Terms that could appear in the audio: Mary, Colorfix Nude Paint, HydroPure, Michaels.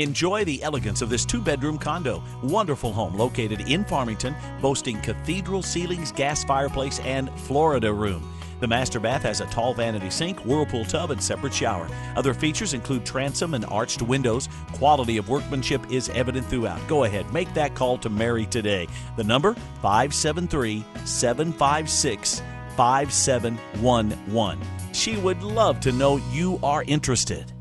Enjoy the elegance of this two-bedroom condo. Wonderful home located in Farmington, boasting cathedral ceilings, gas fireplace, and Florida room. The master bath has a tall vanity sink, whirlpool tub, and separate shower. Other features include transom and arched windows. Quality of workmanship is evident throughout. Go ahead, make that call to Mary today. The number, 573-756-5711. She would love to know you are interested.